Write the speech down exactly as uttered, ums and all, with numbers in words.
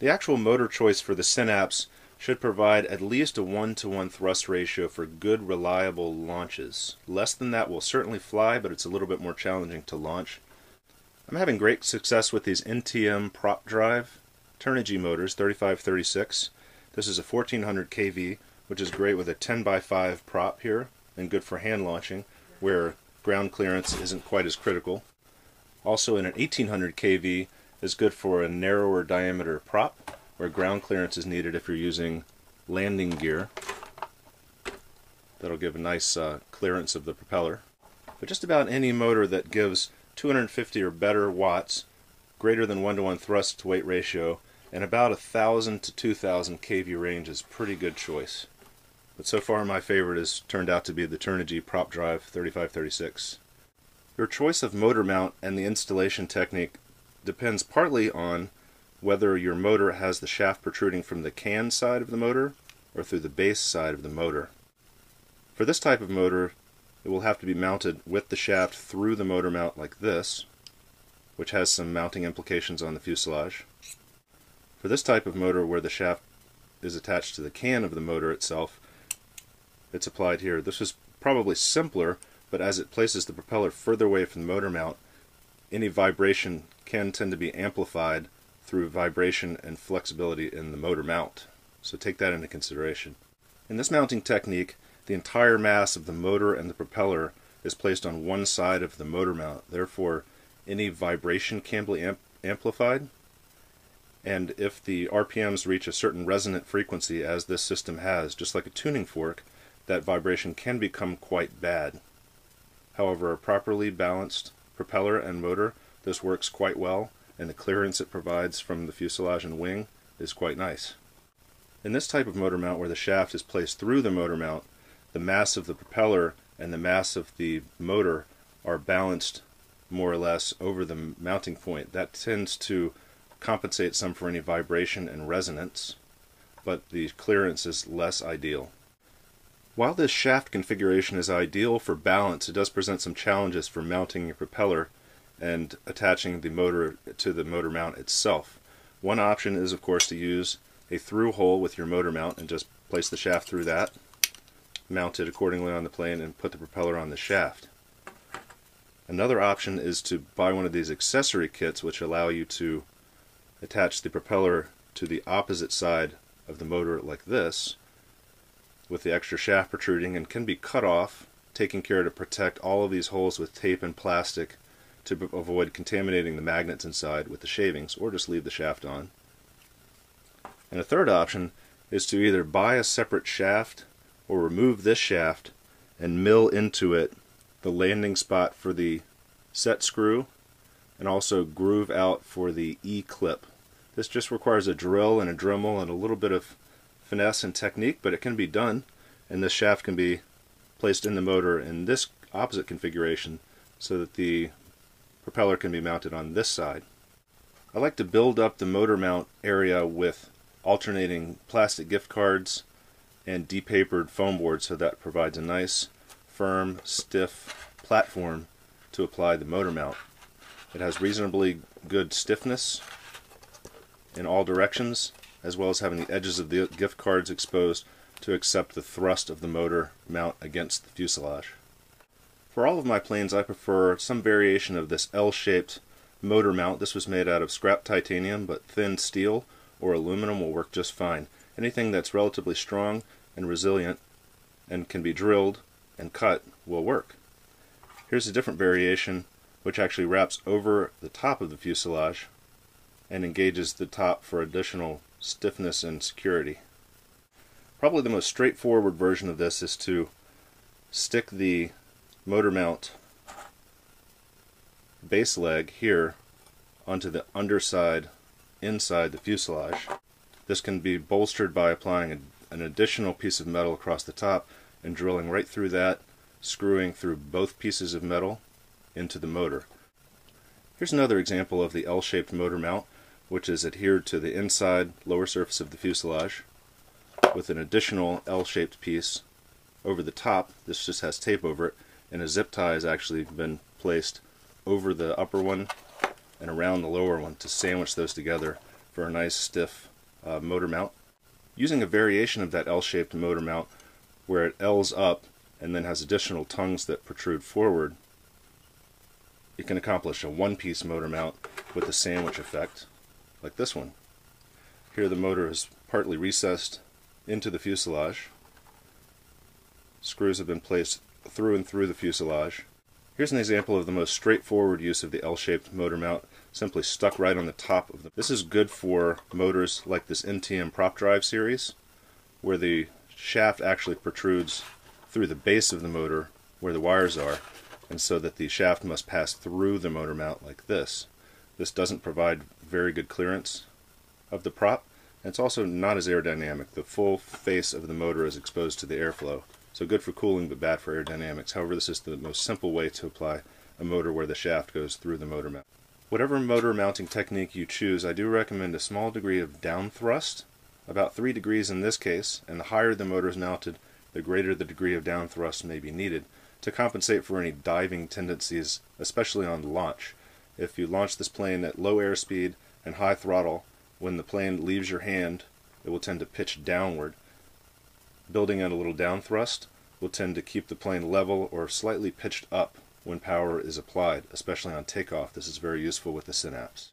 The actual motor choice for the Synapse should provide at least a one to one thrust ratio for good, reliable launches. Less than that will certainly fly, but it's a little bit more challenging to launch. I'm having great success with these N T M Prop Drive Turnigy motors, thirty-five thirty-six. This is a fourteen hundred K V, which is great with a ten by five prop here, and good for hand launching, where ground clearance isn't quite as critical. Also in an eighteen hundred K V is good for a narrower diameter prop, where ground clearance is needed if you're using landing gear. That'll give a nice uh, clearance of the propeller. But just about any motor that gives two hundred fifty or better watts, greater than one to one thrust to weight ratio, and about a one thousand to two thousand K V range is pretty good choice. But so far my favorite has turned out to be the Turnigy Prop Drive thirty-five thirty-six. Your choice of motor mount and the installation technique depends partly on whether your motor has the shaft protruding from the can side of the motor or through the base side of the motor. For this type of motor, it will have to be mounted with the shaft through the motor mount like this, which has some mounting implications on the fuselage. For this type of motor where the shaft is attached to the can of the motor itself, it's applied here. This is probably simpler, but as it places the propeller further away from the motor mount, any vibration can tend to be amplified through vibration and flexibility in the motor mount. So take that into consideration. In this mounting technique, the entire mass of the motor and the propeller is placed on one side of the motor mount. Therefore, any vibration can be amp amplified, and if the R P Ms reach a certain resonant frequency, as this system has, just like a tuning fork, that vibration can become quite bad. However, a properly balanced propeller and motor, this works quite well, and the clearance it provides from the fuselage and wing is quite nice. In this type of motor mount where the shaft is placed through the motor mount, the mass of the propeller and the mass of the motor are balanced more or less over the mounting point. That tends to compensate some for any vibration and resonance, but the clearance is less ideal. While this shaft configuration is ideal for balance, it does present some challenges for mounting your propeller and attaching the motor to the motor mount itself. One option is, of course, to use a through hole with your motor mount and just place the shaft through that, mount it accordingly on the plane, and put the propeller on the shaft. Another option is to buy one of these accessory kits which allow you to attach the propeller to the opposite side of the motor like this, with the extra shaft protruding, and can be cut off, taking care to protect all of these holes with tape and plastic to avoid contaminating the magnets inside with the shavings, or just leave the shaft on. And a third option is to either buy a separate shaft or remove this shaft and mill into it the landing spot for the set screw, and also groove out for the E-clip. This just requires a drill and a Dremel and a little bit of finesse and technique, but it can be done, and this shaft can be placed in the motor in this opposite configuration so that the propeller can be mounted on this side. I like to build up the motor mount area with alternating plastic gift cards and depapered foam board, so that provides a nice firm, stiff platform to apply the motor mount. It has reasonably good stiffness in all directions, as well as having the edges of the gift cards exposed to accept the thrust of the motor mount against the fuselage. For all of my planes, I prefer some variation of this L-shaped motor mount. This was made out of scrap titanium, but thin steel or aluminum will work just fine. Anything that's relatively strong and resilient and can be drilled and cut will work. Here's a different variation which actually wraps over the top of the fuselage and engages the top for additional stiffness and security. Probably the most straightforward version of this is to stick the motor mount base leg here onto the underside inside the fuselage. This can be bolstered by applying an additional piece of metal across the top and drilling right through that, screwing through both pieces of metal into the motor. Here's another example of the L-shaped motor mount, which is adhered to the inside lower surface of the fuselage with an additional L-shaped piece over the top. This just has tape over it, and a zip tie has actually been placed over the upper one and around the lower one to sandwich those together for a nice stiff uh, motor mount. Using a variation of that L-shaped motor mount where it L's up and then has additional tongues that protrude forward, it can accomplish a one-piece motor mount with a sandwich effect like this one. Here the motor is partly recessed into the fuselage. Screws have been placed through and through the fuselage. Here's an example of the most straightforward use of the L-shaped motor mount, simply stuck right on the top of the... This is good for motors like this N T M Prop Drive Series, where the shaft actually protrudes through the base of the motor where the wires are, and so that the shaft must pass through the motor mount like this. This doesn't provide very good clearance of the prop, and it's also not as aerodynamic. The full face of the motor is exposed to the airflow. So good for cooling, but bad for aerodynamics. However, this is the most simple way to apply a motor where the shaft goes through the motor mount. Whatever motor mounting technique you choose, I do recommend a small degree of down thrust, about three degrees in this case, and the higher the motor is mounted, the greater the degree of down thrust may be needed to compensate for any diving tendencies, especially on launch. If you launch this plane at low airspeed and high throttle, when the plane leaves your hand, it will tend to pitch downward. Building in a little down thrust will tend to keep the plane level or slightly pitched up when power is applied, especially on takeoff. This is very useful with the Synapse.